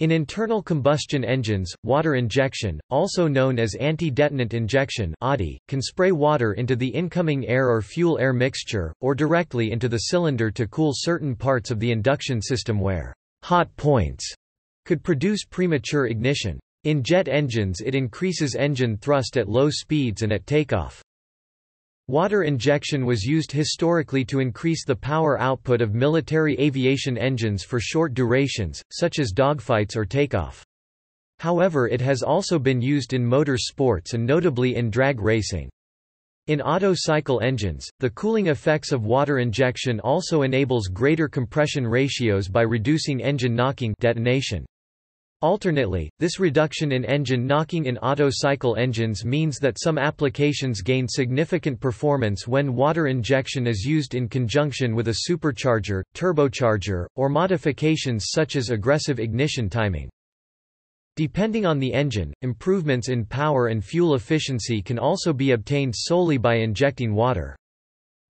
In internal combustion engines, water injection, also known as anti-detonant injection (ADI), can spray water into the incoming air or fuel-air mixture, or directly into the cylinder to cool certain parts of the induction system where hot points could produce premature ignition. In jet engines it increases engine thrust at low speeds and at takeoff. Water injection was used historically to increase the power output of military aviation engines for short durations, such as dogfights or takeoff. However, it has also been used in motor sports and notably in drag racing. In Otto cycle engines, the cooling effects of water injection also enables greater compression ratios by reducing engine knocking detonation. Alternately, this reduction in engine knocking in Otto cycle engines means that some applications gain significant performance when water injection is used in conjunction with a supercharger, turbocharger, or modifications such as aggressive ignition timing. Depending on the engine, improvements in power and fuel efficiency can also be obtained solely by injecting water.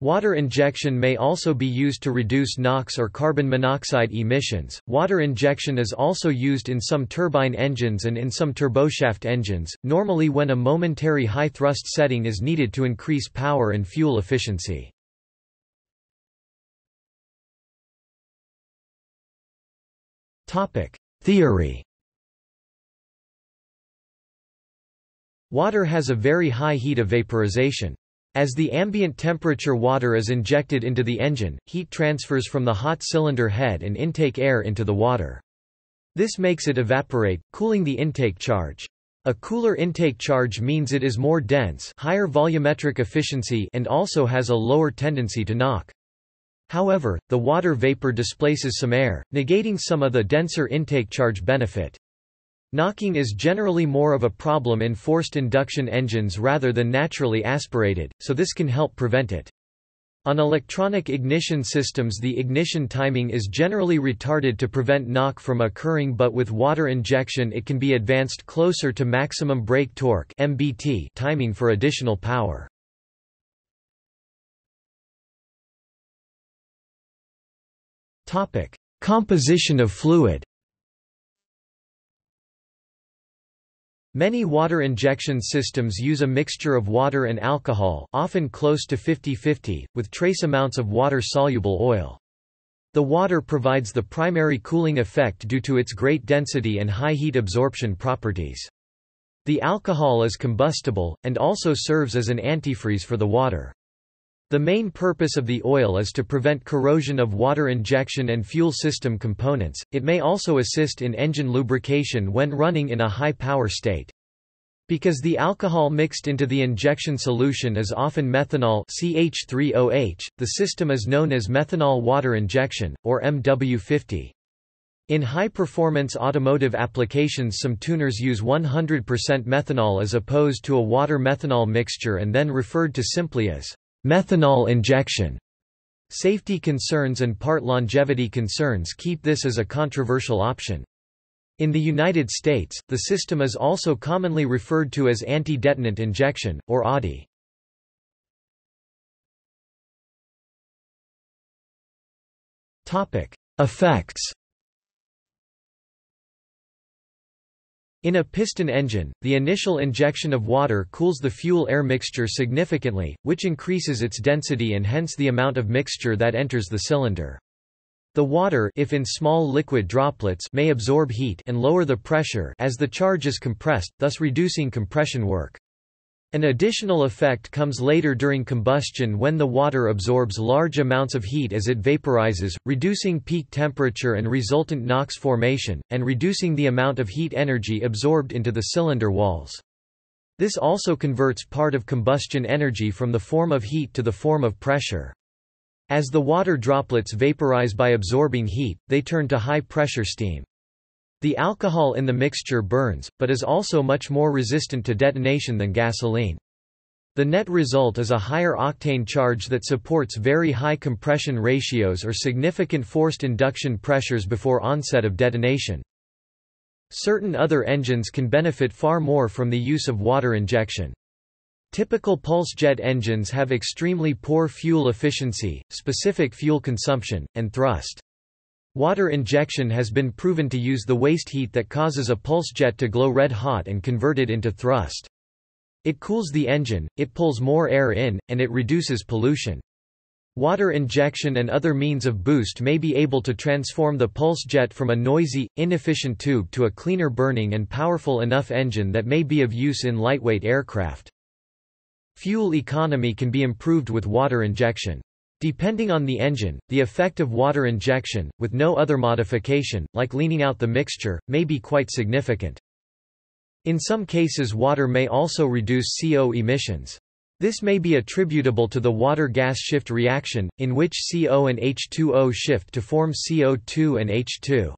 Water injection may also be used to reduce NOx or carbon monoxide emissions. Water injection is also used in some turbine engines and in some turboshaft engines, normally when a momentary high thrust setting is needed to increase power and fuel efficiency. Topic: Theory. Water has a very high heat of vaporization. As the ambient temperature water is injected into the engine, heat transfers from the hot cylinder head and intake air into the water. This makes it evaporate, cooling the intake charge. A cooler intake charge means it is more dense, higher volumetric efficiency, and also has a lower tendency to knock. However, the water vapor displaces some air, negating some of the denser intake charge benefit. Knocking is generally more of a problem in forced induction engines rather than naturally aspirated, so this can help prevent it. On electronic ignition systems, the ignition timing is generally retarded to prevent knock from occurring, but with water injection it can be advanced closer to maximum brake torque (MBT) timing for additional power. Topic: Composition of fluid. Many water injection systems use a mixture of water and alcohol, often close to 50-50, with trace amounts of water-soluble oil. The water provides the primary cooling effect due to its great density and high heat absorption properties. The alcohol is combustible, and also serves as an antifreeze for the water. The main purpose of the oil is to prevent corrosion of water injection and fuel system components. It may also assist in engine lubrication when running in a high power state. Because the alcohol mixed into the injection solution is often methanol (CH3OH), the system is known as methanol water injection, or MW50. In high-performance automotive applications, some tuners use 100% methanol as opposed to a water-methanol mixture and then referred to simply as methanol injection. Safety concerns and part longevity concerns keep this as a controversial option. In the United States, the system is also commonly referred to as anti-detonant injection, or ADI. Effects. In a piston engine, the initial injection of water cools the fuel-air mixture significantly, which increases its density and hence the amount of mixture that enters the cylinder. The water, if in small liquid droplets, may absorb heat and lower the pressure as the charge is compressed, thus reducing compression work. An additional effect comes later during combustion when the water absorbs large amounts of heat as it vaporizes, reducing peak temperature and resultant NOx formation, and reducing the amount of heat energy absorbed into the cylinder walls. This also converts part of combustion energy from the form of heat to the form of pressure. As the water droplets vaporize by absorbing heat, they turn to high-pressure steam. The alcohol in the mixture burns, but is also much more resistant to detonation than gasoline. The net result is a higher octane charge that supports very high compression ratios or significant forced induction pressures before onset of detonation. Certain other engines can benefit far more from the use of water injection. Typical pulse jet engines have extremely poor fuel efficiency, specific fuel consumption, and thrust. Water injection has been proven to use the waste heat that causes a pulse jet to glow red hot and convert it into thrust. It cools the engine, it pulls more air in, and it reduces pollution. Water injection and other means of boost may be able to transform the pulse jet from a noisy, inefficient tube to a cleaner burning and powerful enough engine that may be of use in lightweight aircraft. Fuel economy can be improved with water injection. Depending on the engine, the effect of water injection, with no other modification, like leaning out the mixture, may be quite significant. In some cases, water may also reduce CO emissions. This may be attributable to the water-gas shift reaction, in which CO and H2O shift to form CO2 and H2.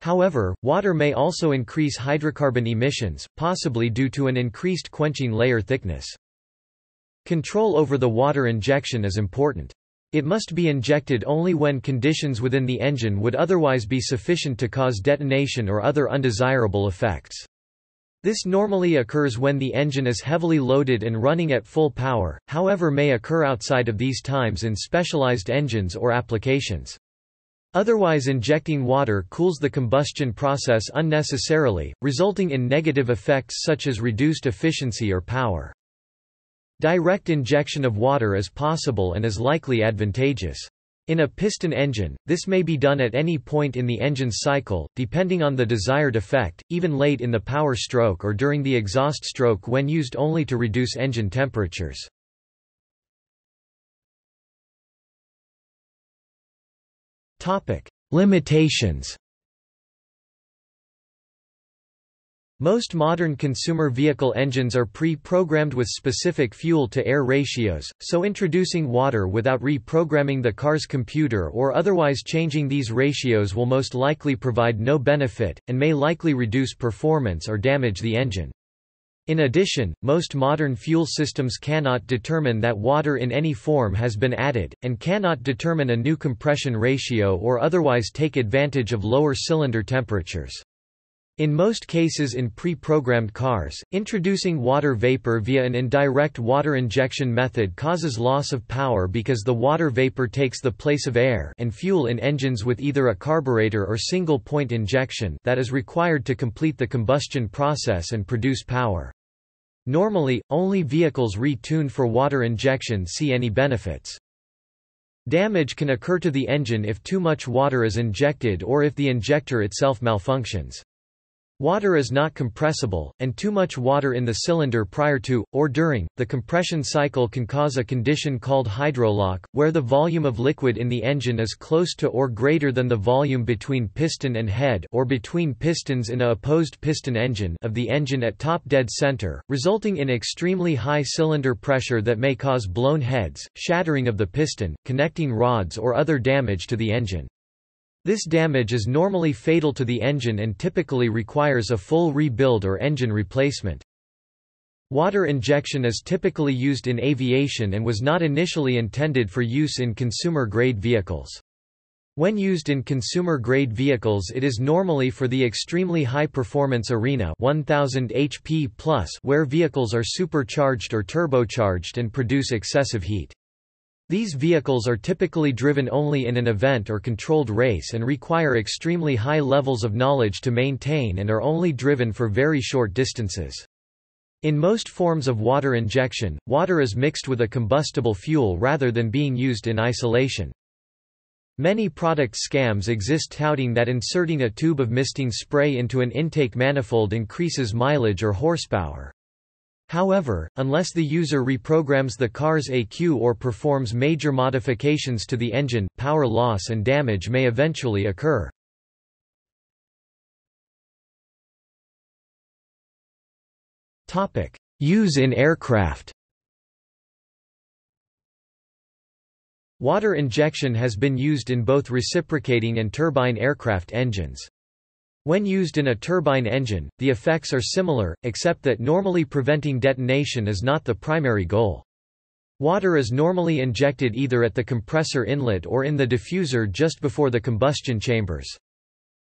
However, water may also increase hydrocarbon emissions, possibly due to an increased quenching layer thickness. Control over the water injection is important. It must be injected only when conditions within the engine would otherwise be sufficient to cause detonation or other undesirable effects. This normally occurs when the engine is heavily loaded and running at full power, however may occur outside of these times in specialized engines or applications. Otherwise, injecting water cools the combustion process unnecessarily, resulting in negative effects such as reduced efficiency or power. Direct injection of water is possible and is likely advantageous. In a piston engine, this may be done at any point in the engine's cycle, depending on the desired effect, even late in the power stroke or during the exhaust stroke when used only to reduce engine temperatures. Limitations. Most modern consumer vehicle engines are pre-programmed with specific fuel-to-air ratios, so introducing water without reprogramming the car's computer or otherwise changing these ratios will most likely provide no benefit, and may likely reduce performance or damage the engine. In addition, most modern fuel systems cannot determine that water in any form has been added, and cannot determine a new compression ratio or otherwise take advantage of lower cylinder temperatures. In most cases in pre-programmed cars, introducing water vapor via an indirect water injection method causes loss of power because the water vapor takes the place of air and fuel in engines with either a carburetor or single-point injection that is required to complete the combustion process and produce power. Normally, only vehicles retuned for water injection see any benefits. Damage can occur to the engine if too much water is injected or if the injector itself malfunctions. Water is not compressible, and too much water in the cylinder prior to, or during, the compression cycle can cause a condition called hydrolock, where the volume of liquid in the engine is close to or greater than the volume between piston and head or between pistons in a opposed piston engine of the engine at top dead center, resulting in extremely high cylinder pressure that may cause blown heads, shattering of the piston, connecting rods or other damage to the engine. This damage is normally fatal to the engine and typically requires a full rebuild or engine replacement. Water injection is typically used in aviation and was not initially intended for use in consumer-grade vehicles. When used in consumer-grade vehicles, it is normally for the extremely high-performance arena 1000 HP+, where vehicles are supercharged or turbocharged and produce excessive heat. These vehicles are typically driven only in an event or controlled race and require extremely high levels of knowledge to maintain and are only driven for very short distances. In most forms of water injection, water is mixed with a combustible fuel rather than being used in isolation. Many product scams exist touting that inserting a tube of misting spray into an intake manifold increases mileage or horsepower. However, unless the user reprograms the car's ECU or performs major modifications to the engine, power loss and damage may eventually occur. Topic: Use in aircraft. Water injection has been used in both reciprocating and turbine aircraft engines. When used in a turbine engine, the effects are similar, except that normally preventing detonation is not the primary goal. Water is normally injected either at the compressor inlet or in the diffuser just before the combustion chambers.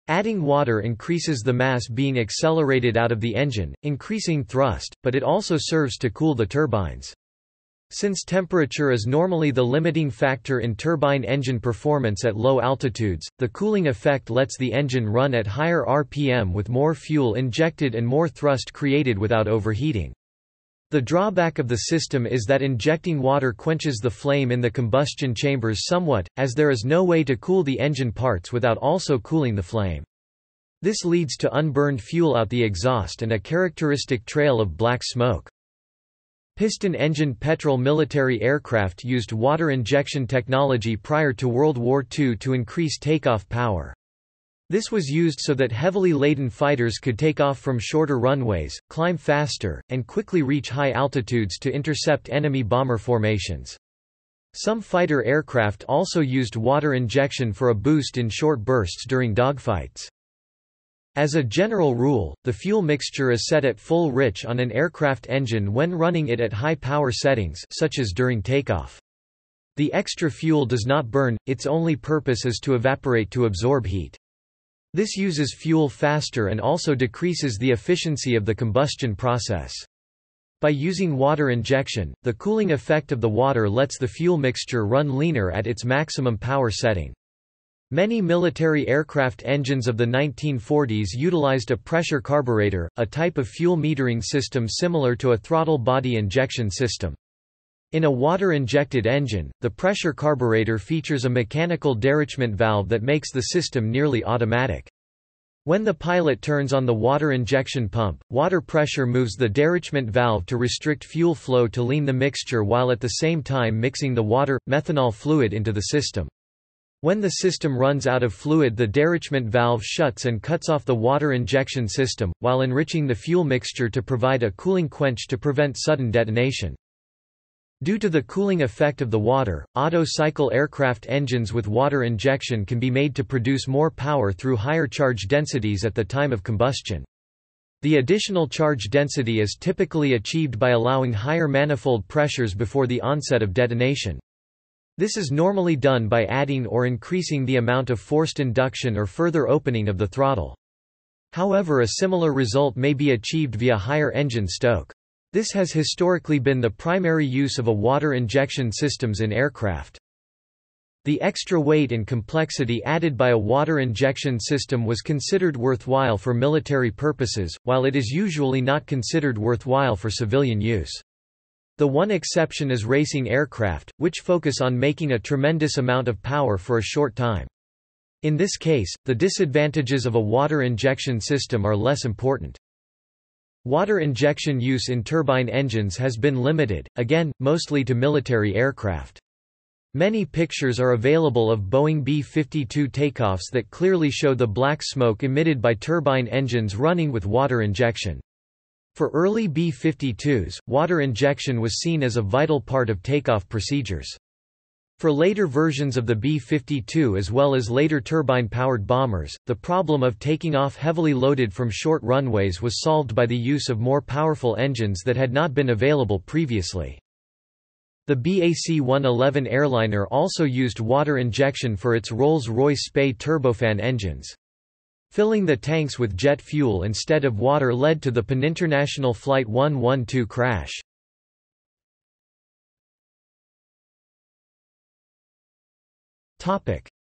Adding water increases the mass being accelerated out of the engine, increasing thrust, but it also serves to cool the turbines. Since temperature is normally the limiting factor in turbine engine performance at low altitudes, the cooling effect lets the engine run at higher RPM with more fuel injected and more thrust created without overheating. The drawback of the system is that injecting water quenches the flame in the combustion chambers somewhat, as there is no way to cool the engine parts without also cooling the flame. This leads to unburned fuel out the exhaust and a characteristic trail of black smoke. Piston-engined petrol military aircraft used water injection technology prior to World War II to increase takeoff power. This was used so that heavily laden fighters could take off from shorter runways, climb faster, and quickly reach high altitudes to intercept enemy bomber formations. Some fighter aircraft also used water injection for a boost in short bursts during dogfights. As a general rule, the fuel mixture is set at full rich on an aircraft engine when running it at high power settings, such as during takeoff. The extra fuel does not burn, its only purpose is to evaporate to absorb heat. This uses fuel faster and also decreases the efficiency of the combustion process. By using water injection, the cooling effect of the water lets the fuel mixture run leaner at its maximum power setting. Many military aircraft engines of the 1940s utilized a pressure carburetor, a type of fuel metering system similar to a throttle body injection system. In a water-injected engine, the pressure carburetor features a mechanical derechement valve that makes the system nearly automatic. When the pilot turns on the water injection pump, water pressure moves the derechement valve to restrict fuel flow to lean the mixture while at the same time mixing the water-methanol fluid into the system. When the system runs out of fluid, the derechement valve shuts and cuts off the water injection system, while enriching the fuel mixture to provide a cooling quench to prevent sudden detonation. Due to the cooling effect of the water, auto-cycle aircraft engines with water injection can be made to produce more power through higher charge densities at the time of combustion. The additional charge density is typically achieved by allowing higher manifold pressures before the onset of detonation. This is normally done by adding or increasing the amount of forced induction or further opening of the throttle. However, a similar result may be achieved via higher engine stoke. This has historically been the primary use of water injection systems in aircraft. The extra weight and complexity added by a water injection system was considered worthwhile for military purposes, while it is usually not considered worthwhile for civilian use. The one exception is racing aircraft, which focus on making a tremendous amount of power for a short time. In this case, the disadvantages of a water injection system are less important. Water injection use in turbine engines has been limited, again, mostly to military aircraft. Many pictures are available of Boeing B-52 takeoffs that clearly show the black smoke emitted by turbine engines running with water injection. For early B-52s, water injection was seen as a vital part of takeoff procedures. For later versions of the B-52 as well as later turbine-powered bombers, the problem of taking off heavily loaded from short runways was solved by the use of more powerful engines that had not been available previously. The BAC-111 airliner also used water injection for its Rolls-Royce Spyder turbofan engines. Filling the tanks with jet fuel instead of water led to the Paninternational Flight 112 crash.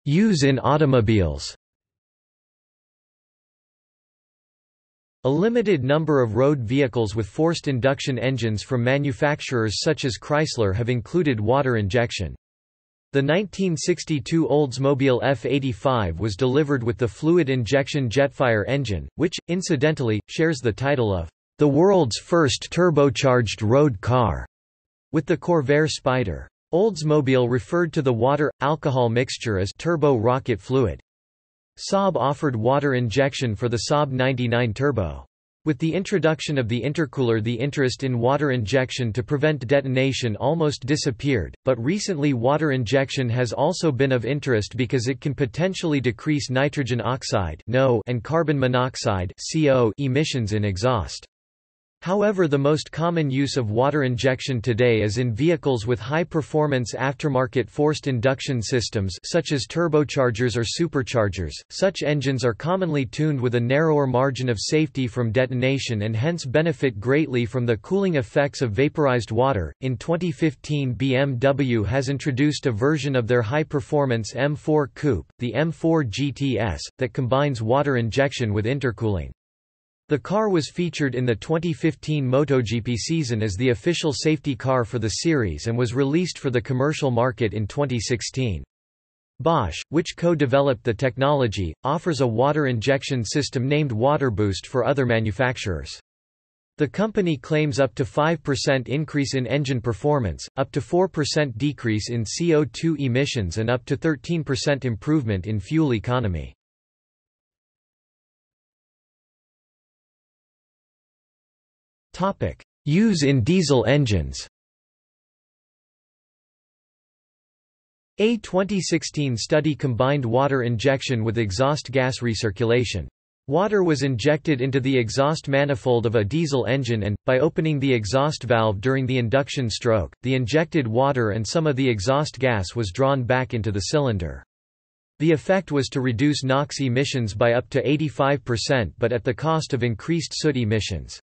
Use in automobiles. A limited number of road vehicles with forced induction engines from manufacturers such as Chrysler have included water injection. The 1962 Oldsmobile F85 was delivered with the fluid injection Jetfire engine, which, incidentally, shares the title of the world's first turbocharged road car with the Corvair Spyder. Oldsmobile referred to the water-alcohol mixture as turbo rocket fluid. Saab offered water injection for the Saab 99 Turbo. With the introduction of the intercooler, the interest in water injection to prevent detonation almost disappeared, but recently water injection has also been of interest because it can potentially decrease nitrogen oxide (NO) and carbon monoxide (CO) emissions in exhaust. However, the most common use of water injection today is in vehicles with high-performance aftermarket forced induction systems such as turbochargers or superchargers. Such engines are commonly tuned with a narrower margin of safety from detonation and hence benefit greatly from the cooling effects of vaporized water. In 2015, BMW has introduced a version of their high-performance M4 coupe, the M4 GTS, that combines water injection with intercooling. The car was featured in the 2015 MotoGP season as the official safety car for the series and was released for the commercial market in 2016. Bosch, which co-developed the technology, offers a water injection system named Water Boost for other manufacturers. The company claims up to 5% increase in engine performance, up to 4% decrease in CO2 emissions and up to 13% improvement in fuel economy. Use in diesel engines. A 2016 study combined water injection with exhaust gas recirculation. Water was injected into the exhaust manifold of a diesel engine and, by opening the exhaust valve during the induction stroke, the injected water and some of the exhaust gas was drawn back into the cylinder. The effect was to reduce NOx emissions by up to 85% but at the cost of increased soot emissions.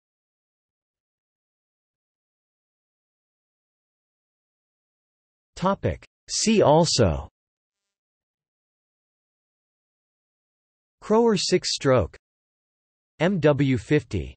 See also: Crower 6-stroke, MW50.